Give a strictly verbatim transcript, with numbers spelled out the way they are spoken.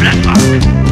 Black Rock.